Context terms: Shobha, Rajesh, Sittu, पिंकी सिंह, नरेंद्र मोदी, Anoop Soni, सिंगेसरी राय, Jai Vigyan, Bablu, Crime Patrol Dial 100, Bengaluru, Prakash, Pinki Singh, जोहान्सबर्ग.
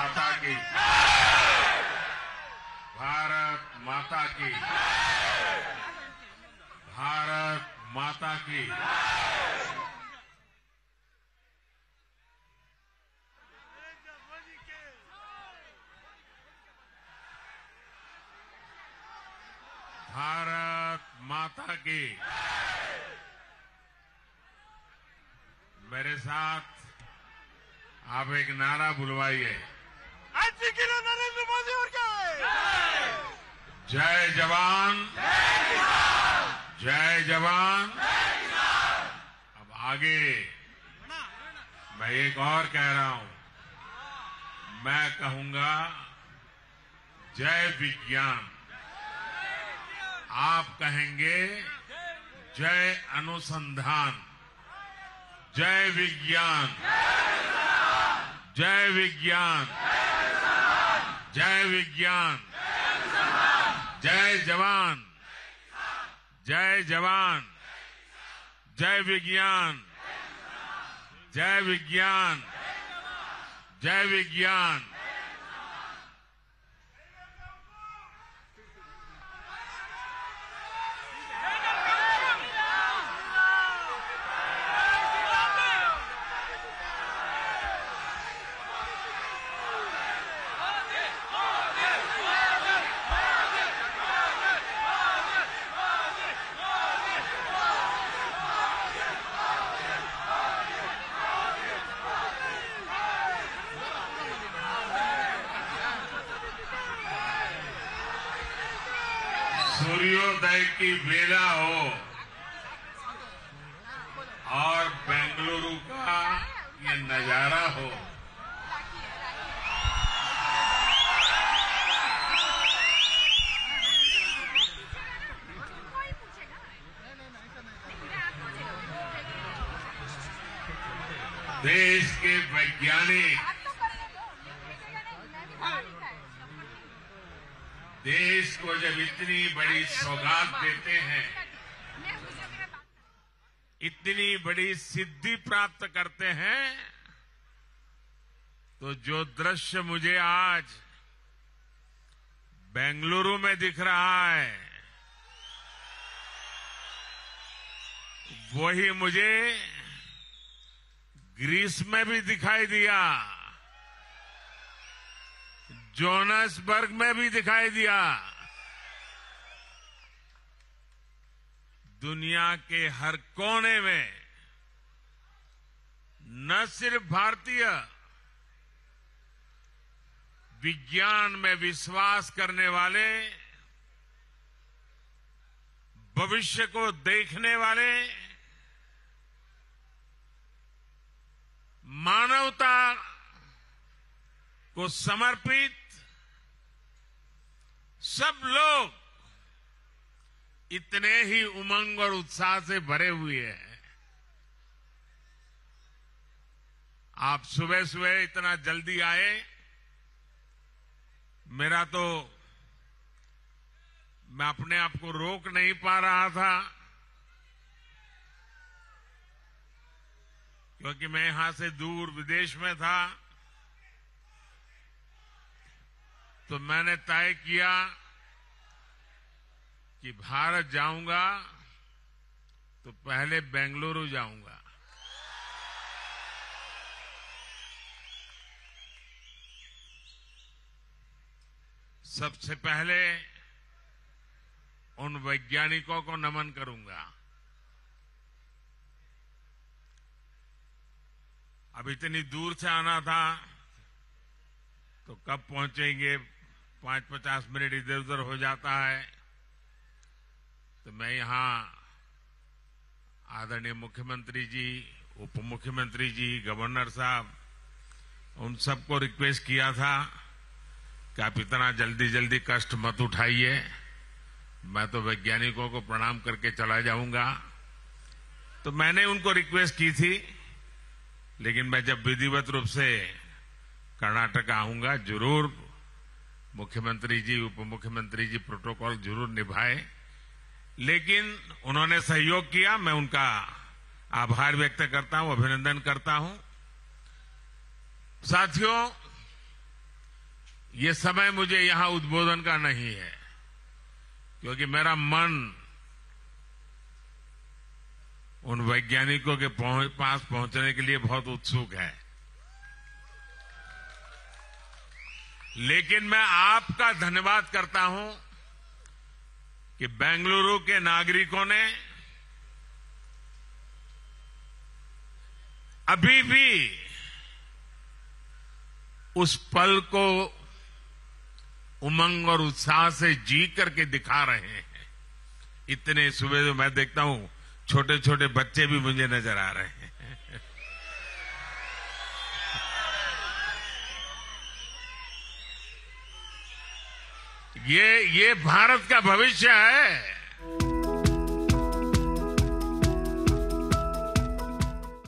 माता की, भारत माता की, भारत माता की। भारत माता की। मेरे साथ आप एक नारा बुलवाइए। नरेंद्र मोदी और क्या है? जय जवान, जय जवान। अब आगे मैं एक और कह रहा हूं, मैं कहूंगा जय विज्ञान, आप कहेंगे जय अनुसंधान। जय विज्ञान, जय विज्ञान, जय विज्ञान, जय जवान, जय जवान, जय विज्ञान, जय विज्ञान, जय विज्ञान। सूर्योदय की बेला हो और बेंगलुरु का ये नजारा हो, देश के वैज्ञानिक, देश को जब इतनी बड़ी सौगात देते हैं, इतनी बड़ी सिद्धि प्राप्त करते हैं, तो जो दृश्य मुझे आज बेंगलुरु में दिख रहा है, वही मुझे ग्रीस में भी दिखाई दिया, जोहान्सबर्ग में भी दिखाई दिया। दुनिया के हर कोने में न सिर्फ भारतीय, विज्ञान में विश्वास करने वाले, भविष्य को देखने वाले, मानवता को समर्पित सब लोग इतने ही उमंग और उत्साह से भरे हुए हैं। आप सुबह सुबह इतना जल्दी आए, मेरा तो मैं अपने आप को रोक नहीं पा रहा था, क्योंकि मैं यहां से दूर विदेश में था। तो मैंने तय किया कि भारत जाऊंगा तो पहले बेंगलुरु जाऊंगा। सबसे पहले उन वैज्ञानिकों को नमन करूंगा। अब इतनी दूर से आना था तो कब पहुंचेंगे, 5-50 मिनट इधर उधर हो जाता है। तो मैं यहां आदरणीय मुख्यमंत्री जी, उप मुख्यमंत्री जी, गवर्नर साहब, उन सबको रिक्वेस्ट किया था कि आप इतना जल्दी जल्दी कष्ट मत उठाइए, मैं तो वैज्ञानिकों को प्रणाम करके चला जाऊंगा। तो मैंने उनको रिक्वेस्ट की थी, लेकिन मैं जब विधिवत रूप से कर्नाटक आऊंगा जरूर मुख्यमंत्री जी, उप मुख्यमंत्री जी प्रोटोकॉल जरूर निभाए। लेकिन उन्होंने सहयोग किया, मैं उनका आभार व्यक्त करता हूं, अभिनंदन करता हूं। साथियों, ये समय मुझे यहां उद्बोधन का नहीं है, क्योंकि मेरा मन उन वैज्ञानिकों के पास पहुंचने के लिए बहुत उत्सुक है। लेकिन मैं आपका धन्यवाद करता हूं कि बेंगलुरु के नागरिकों ने अभी भी उस पल को उमंग और उत्साह से जी करके दिखा रहे हैं। इतने सुबह जो मैं देखता हूं छोटे छोटे बच्चे भी मुझे नजर आ रहे हैं। ये भारत का भविष्य है।